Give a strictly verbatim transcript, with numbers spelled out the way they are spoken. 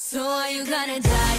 So are you gonna die?